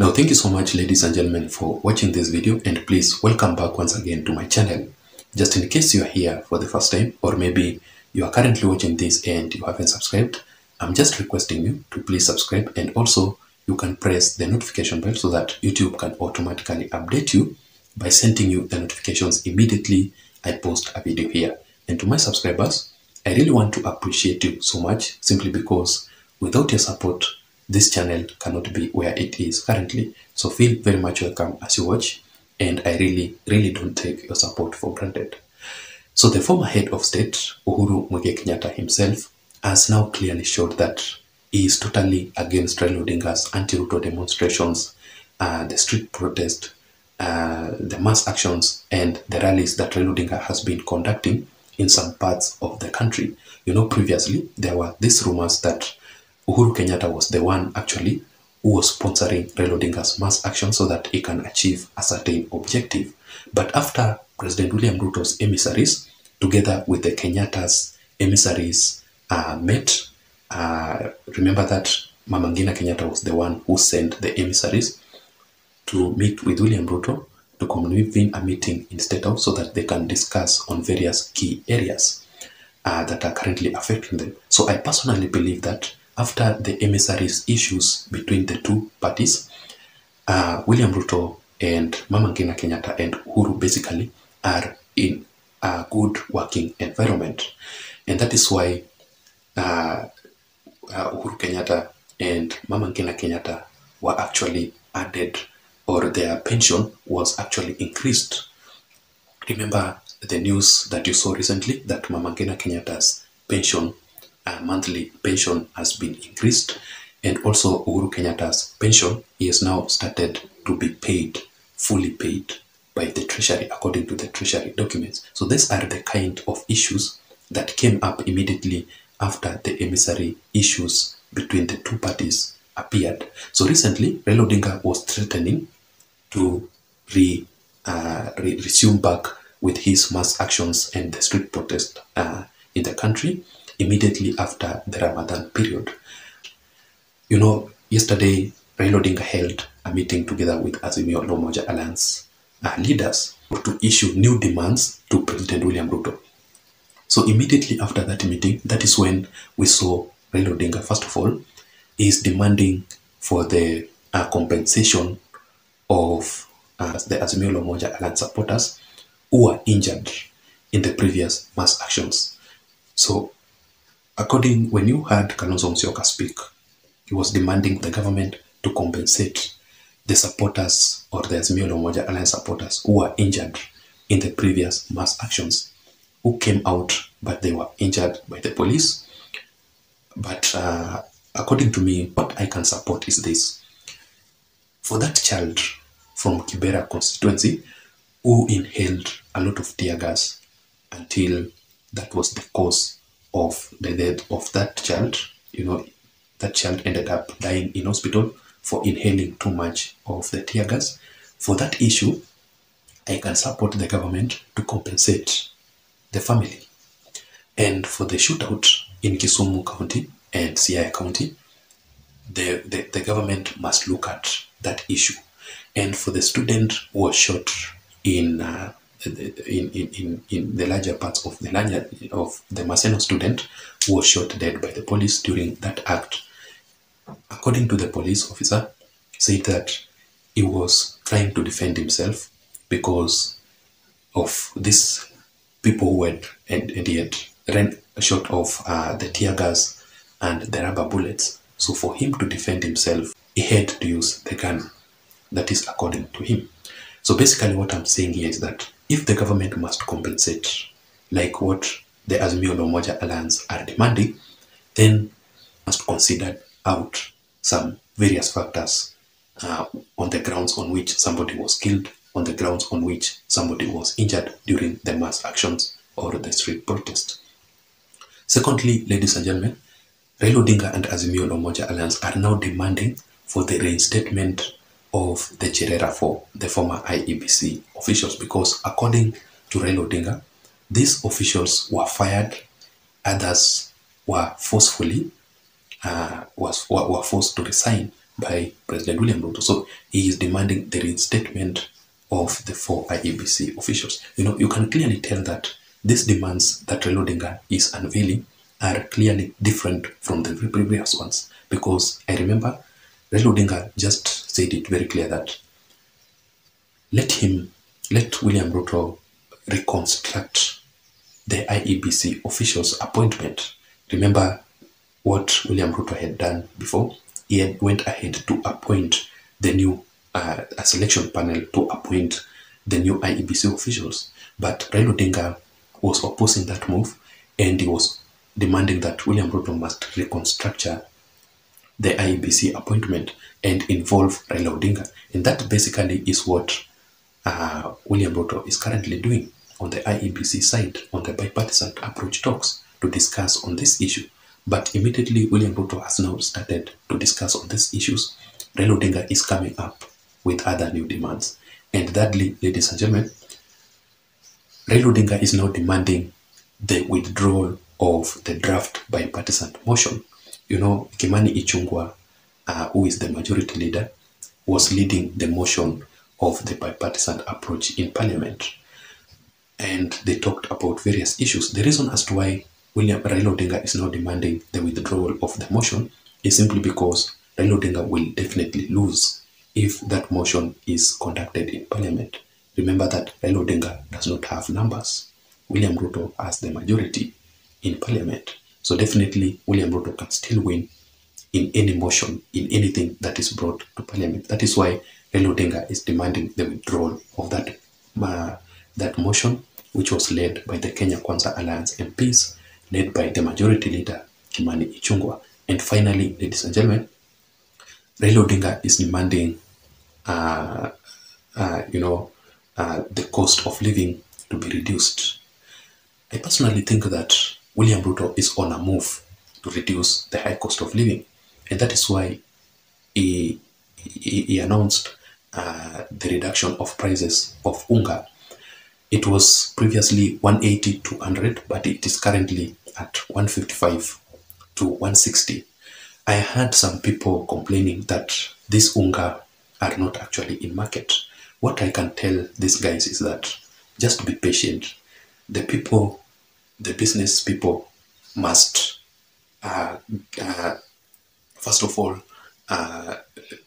Now, thank you so much, ladies and gentlemen, for watching this video, and please welcome back once again to my channel. Just in case you are here for the first time, or maybe you are currently watching this and you haven't subscribed, I'm just requesting you to please subscribe, and also you can press the notification bell so that YouTube can automatically update you by sending you the notifications immediately I post a video here. And to my subscribers, I really want to appreciate you so much, simply because without your support, this channel cannot be where it is currently. So feel very much welcome as you watch, and I really don't take your support for granted. So the former head of state, Uhuru Muigai Kenyatta himself, has now clearly showed that he is totally against Raila Odinga's anti-Ruto demonstrations, the street protest, the mass actions, and the rallies that Raila Odinga has been conducting in some parts of the country. You know, previously there were these rumors that Uhuru Kenyatta was the one actually who was sponsoring Raila Odinga's mass action so that he can achieve a certain objective. But after President William Ruto's emissaries, together with the Kenyatta's emissaries, met, remember that Mama Ngina Kenyatta was the one who sent the emissaries to meet with William Ruto to convene a meeting in State House so that they can discuss on various key areas that are currently affecting them. So I personally believe that after the emissaries issues between the two parties, William Ruto and Mama Ngina Kenyatta and Uhuru basically are in a good working environment. And that is why Uhuru Kenyatta and Mama Ngina Kenyatta were actually added, or their pension was actually increased. Remember the news that you saw recently that Mama Ngina Kenyatta's pension, monthly pension, has been increased, and also Uhuru Kenyatta's pension is now started to be paid, fully paid by the Treasury according to the Treasury documents. So these are the kind of issues that came up immediately after the emissary issues between the two parties appeared. So recently Raila Odinga was threatening to resume back with his mass actions and the street protest in the country immediately after the Ramadan period. You know, yesterday Raila Odinga held a meeting together with Azimio la Umoja Alliance leaders to issue new demands to President William Ruto. So immediately after that meeting, that is when we saw Raila Odinga, first of all, is demanding for the compensation of the Azimio la Umoja Alliance supporters who were injured in the previous mass actions. So when you heard Kalonzo Musyoka speak, he was demanding the government to compensate the supporters, or the Azimio la Umoja Alliance supporters, who were injured in the previous mass actions, who came out but they were injured by the police. But according to me, what I can support is this. For that child from Kibera constituency who inhaled a lot of tear gas until that was the cause of the death of that child, you know, that child ended up dying in hospital for inhaling too much of the tear gas. For that issue, I can support the government to compensate the family. And for the shootout in Kisumu County and Siaya County, the government must look at that issue. And for the student who was shot in the larger parts of the Maseno student who was shot dead by the police during that act, according to the police officer, said that he was trying to defend himself because of these people who had, and he had ran short of the tear gas and the rubber bullets. So for him to defend himself, he had to use the gun. That is according to him. So basically what I'm saying here is that if the government must compensate, like what the Azimio la Umoja Alliance are demanding, then must consider out some various factors on the grounds on which somebody was killed, on the grounds on which somebody was injured during the mass actions or the street protest. Secondly, ladies and gentlemen, Raila Odinga and Azimio la Umoja Alliance are now demanding for the reinstatement of the Cherera for the former IEBC officials, because according to Raila Odinga, these officials were fired, others were forced to resign by President William Ruto. So he is demanding the reinstatement of the 4 IEBC officials. You know, you can clearly tell that these demands that Raila Odinga is unveiling are clearly different from the previous ones, because I remember Raila Odinga just said it very clear that let William Ruto reconstruct the IEBC officials' appointment. Remember what William Ruto had done before? He had went ahead to appoint the new a selection panel to appoint the new IEBC officials, but Raila Odinga was opposing that move, and he was demanding that William Ruto must reconstructure the IEBC appointment and involve Raila Odinga. And that basically is what William Ruto is currently doing on the IEBC side, on the bipartisan approach talks to discuss on this issue. But immediately William Ruto has now started to discuss on these issues, Raila Odinga is coming up with other new demands. And thirdly, ladies and gentlemen, Raila Odinga is now demanding the withdrawal of the draft bipartisan motion. You know, Kimani Ichungwa, who is the majority leader, was leading the motion of the bipartisan approach in parliament. And they talked about various issues. The reason as to why Raila Odinga is now demanding the withdrawal of the motion is simply because Raila Odinga will definitely lose if that motion is conducted in parliament. Remember that Raila Odinga does not have numbers. William Ruto has the majority in parliament. So definitely William Ruto can still win in any motion, in anything that is brought to parliament. That is why Raila Odinga is demanding the withdrawal of that motion, which was led by the Kenya Kwanza Alliance MPs, led by the majority leader, Kimani Ichungwa. And finally, ladies and gentlemen, Raila Odinga is demanding, the cost of living to be reduced. I personally think that William Ruto is on a move to reduce the high cost of living, and that is why he announced the reduction of prices of unga. It was previously 180 to 200, but it is currently at 155 to 160. I heard some people complaining that these unga are not actually in market. What I can tell these guys is that just be patient. The business people must, first of all,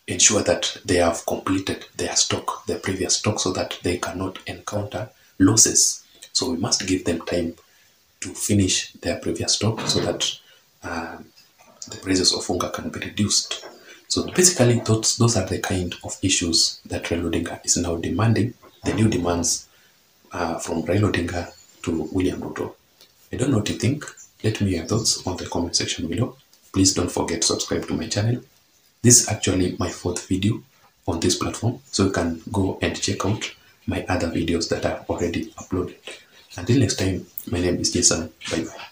ensure that they have completed their stock, their previous stock, so that they cannot encounter losses. So we must give them time to finish their previous stock so that the prices of unga can be reduced. So basically, those are the kind of issues that Raila Odinga is now demanding, the new demands from Raila Odinga to William Ruto. I don't know what you think. Let me hear your thoughts on the comment section below. Please don't forget to subscribe to my channel. This is actually my 4th video on this platform, so you can go and check out my other videos that I've already uploaded. Until next time, my name is Jason. Bye-bye.